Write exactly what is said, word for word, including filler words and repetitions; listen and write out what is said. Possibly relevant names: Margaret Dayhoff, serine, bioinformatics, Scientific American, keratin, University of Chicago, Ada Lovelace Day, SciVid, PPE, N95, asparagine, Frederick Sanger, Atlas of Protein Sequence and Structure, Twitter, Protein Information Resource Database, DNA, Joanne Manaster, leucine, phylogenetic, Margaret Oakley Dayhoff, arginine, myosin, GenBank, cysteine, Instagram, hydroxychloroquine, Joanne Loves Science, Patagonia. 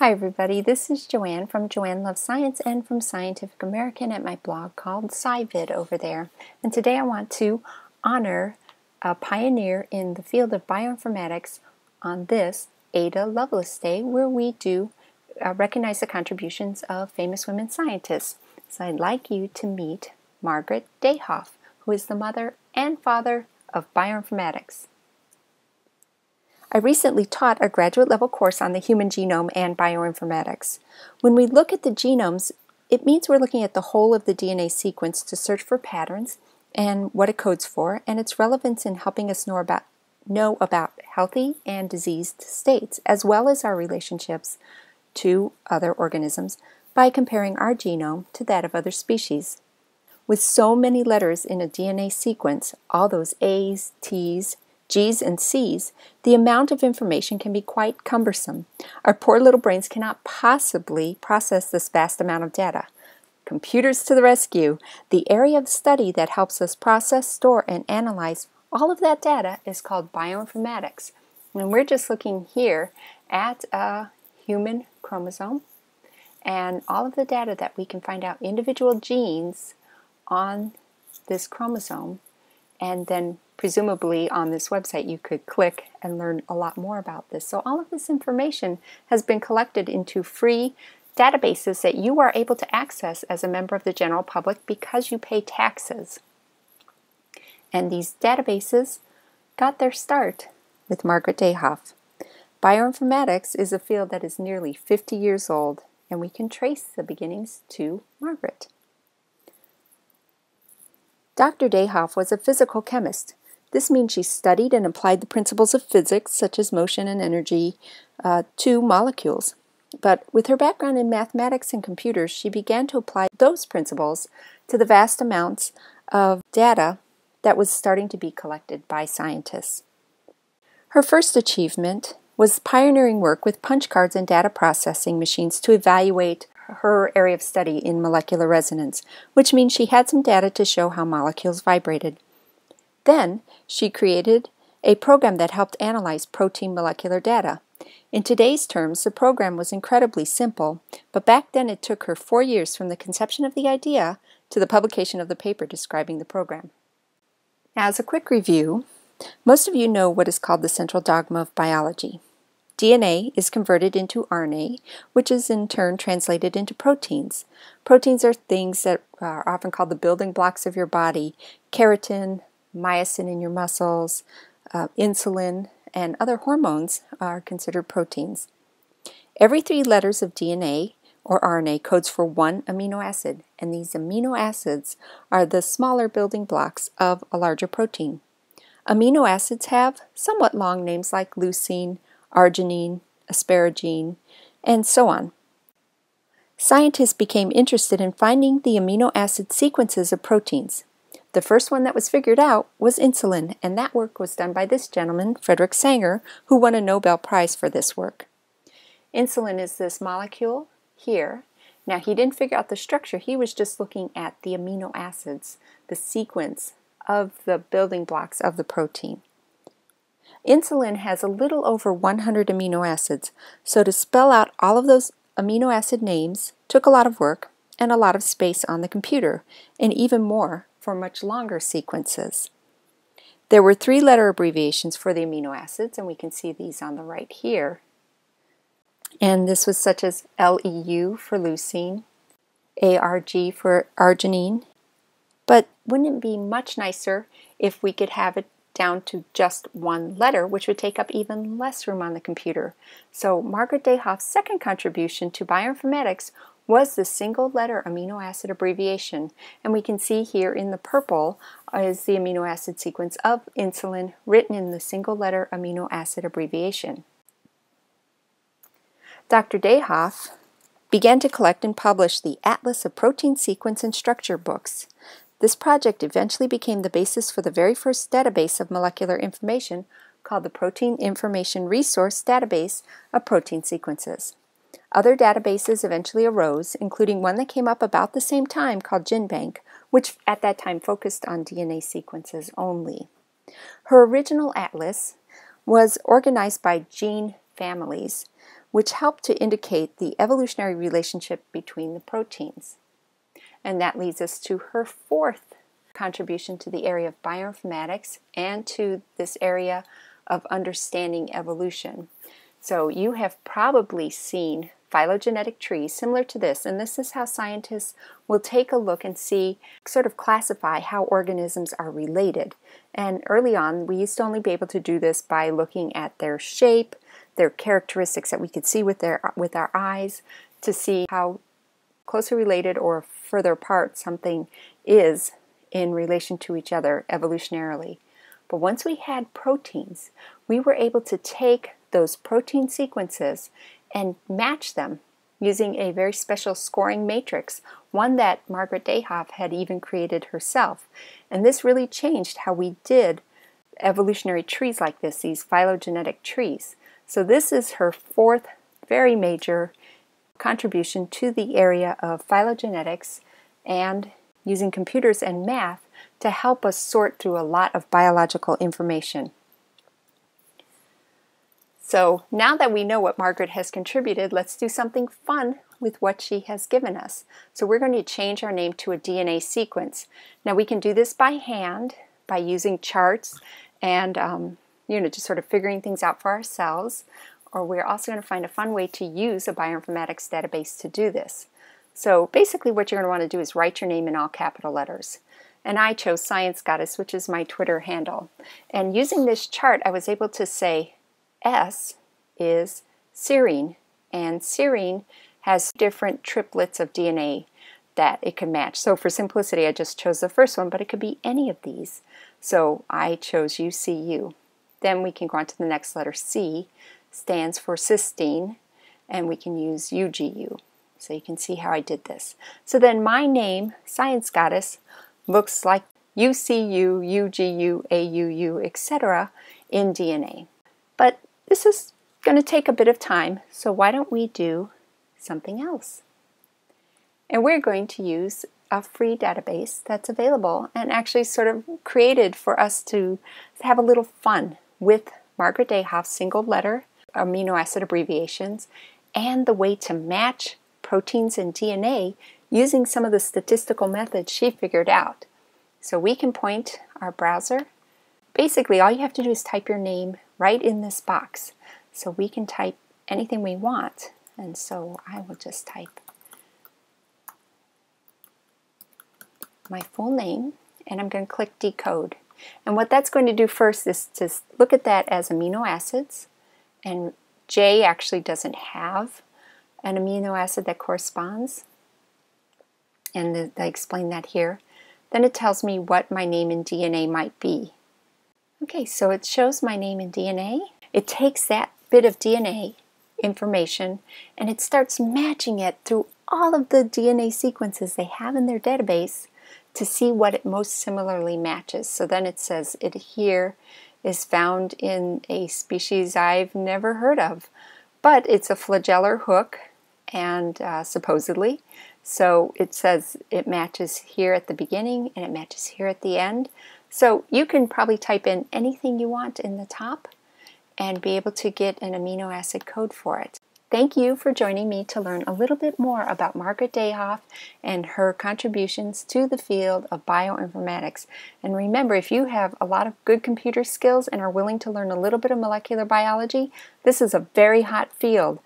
Hi everybody, this is Joanne from Joanne Loves Science and from Scientific American at my blog called SciVid over there. And today I want to honor a pioneer in the field of bioinformatics on this Ada Lovelace Day, where we do uh, recognize the contributions of famous women scientists. So I'd like you to meet Margaret Dayhoff, who is the mother and father of bioinformatics. I recently taught a graduate-level course on the human genome and bioinformatics. When we look at the genomes, it means we're looking at the whole of the D N A sequence to search for patterns and what it codes for, and its relevance in helping us know about, know about healthy and diseased states, as well as our relationships to other organisms by comparing our genome to that of other species. With so many letters in a D N A sequence, all those A's, T's, G's and C's, the amount of information can be quite cumbersome. Our poor little brains cannot possibly process this vast amount of data. Computers to the rescue! The area of study that helps us process, store, and analyze all of that data is called bioinformatics. And we're just looking here at a human chromosome and all of the data that we can find out individual genes on this chromosome, and then presumably on this website you could click and learn a lot more about this. So all of this information has been collected into free databases that you are able to access as a member of the general public because you pay taxes. And these databases got their start with Margaret Dayhoff. Bioinformatics is a field that is nearly fifty years old, and we can trace the beginnings to Margaret. Doctor Dayhoff was a physical chemist. This means she studied and applied the principles of physics, such as motion and energy, uh, to molecules. But with her background in mathematics and computers, she began to apply those principles to the vast amounts of data that was starting to be collected by scientists. Her first achievement was pioneering work with punch cards and data processing machines to evaluate her area of study in molecular resonance, which means she had some data to show how molecules vibrated. Then she created a program that helped analyze protein molecular data. In today's terms, the program was incredibly simple, but back then it took her four years from the conception of the idea to the publication of the paper describing the program. Now, as a quick review, most of you know what is called the central dogma of biology. D N A is converted into R N A, which is in turn translated into proteins. Proteins are things that are often called the building blocks of your body: keratin, myosin in your muscles, uh, insulin, and other hormones are considered proteins. Every three letters of D N A or R N A codes for one amino acid, and these amino acids are the smaller building blocks of a larger protein. Amino acids have somewhat long names like leucine, arginine, asparagine, and so on. Scientists became interested in finding the amino acid sequences of proteins. The first one that was figured out was insulin, and that work was done by this gentleman, Frederick Sanger, who won a Nobel Prize for this work. Insulin is this molecule here. Now, he didn't figure out the structure, he was just looking at the amino acids, the sequence of the building blocks of the protein. Insulin has a little over one hundred amino acids, so to spell out all of those amino acid names took a lot of work and a lot of space on the computer, and even more for much longer sequences. There were three-letter abbreviations for the amino acids, and we can see these on the right here. And this was such as L E U for leucine, A R G for arginine. But wouldn't it be much nicer if we could have it down to just one letter, which would take up even less room on the computer? So Margaret Dayhoff's second contribution to bioinformatics was the single letter amino acid abbreviation, and we can see here in the purple is the amino acid sequence of insulin written in the single letter amino acid abbreviation. Doctor Dayhoff began to collect and publish the Atlas of Protein Sequence and Structure books. This project eventually became the basis for the very first database of molecular information, called the Protein Information Resource Database of Protein Sequences. Other databases eventually arose, including one that came up about the same time called GenBank, which at that time focused on D N A sequences only. Her original atlas was organized by gene families, which help to indicate the evolutionary relationship between the proteins. And that leads us to her fourth contribution to the area of bioinformatics and to this area of understanding evolution. So you have probably seen phylogenetic trees similar to this, and this is how scientists will take a look and see, sort of classify how organisms are related. And early on, we used to only be able to do this by looking at their shape, their characteristics that we could see with their with our eyes, to see how closely related or further apart something is in relation to each other evolutionarily. But once we had proteins, we were able to take those protein sequences and match them using a very special scoring matrix, one that Margaret Dayhoff had even created herself. And this really changed how we did evolutionary trees like this, these phylogenetic trees. So this is her fourth very major contribution to the area of phylogenetics and using computers and math to help us sort through a lot of biological information. So now that we know what Margaret has contributed, let's do something fun with what she has given us. So we're going to change our name to a D N A sequence. Now we can do this by hand, by using charts and um, you know, just sort of figuring things out for ourselves, or we're also going to find a fun way to use a bioinformatics database to do this. So basically what you're going to want to do is write your name in all capital letters. And I chose Science Goddess, which is my Twitter handle. And using this chart, I was able to say, S is serine, and serine has different triplets of D N A that it can match. So for simplicity, I just chose the first one, but it could be any of these. So I chose U C U. Then we can go on to the next letter. C stands for cysteine, and we can use U G U. So you can see how I did this. So then my name, Science Goddess, looks like U C U, U G U, A U U, et cetera in D N A. But this is going to take a bit of time, so why don't we do something else? And we're going to use a free database that's available and actually sort of created for us to have a little fun with Margaret Dayhoff's single letter amino acid abbreviations and the way to match proteins and D N A using some of the statistical methods she figured out. So we can point our browser. Basically, all you have to do is type your name right in this box. So we can type anything we want. And so I will just type my full name, and I'm going to click decode. And what that's going to do first is to look at that as amino acids. And J actually doesn't have an amino acid that corresponds. And I explain that here. Then it tells me what my name in D N A might be. Okay, so it shows my name in D N A. It takes that bit of D N A information and it starts matching it through all of the D N A sequences they have in their database to see what it most similarly matches. So then it says it here is found in a species I've never heard of, but it's a flagellar hook and uh, supposedly. So it says it matches here at the beginning and it matches here at the end. So you can probably type in anything you want in the top and be able to get an amino acid code for it. Thank you for joining me to learn a little bit more about Margaret Dayhoff and her contributions to the field of bioinformatics. And remember, if you have a lot of good computer skills and are willing to learn a little bit of molecular biology, this is a very hot field.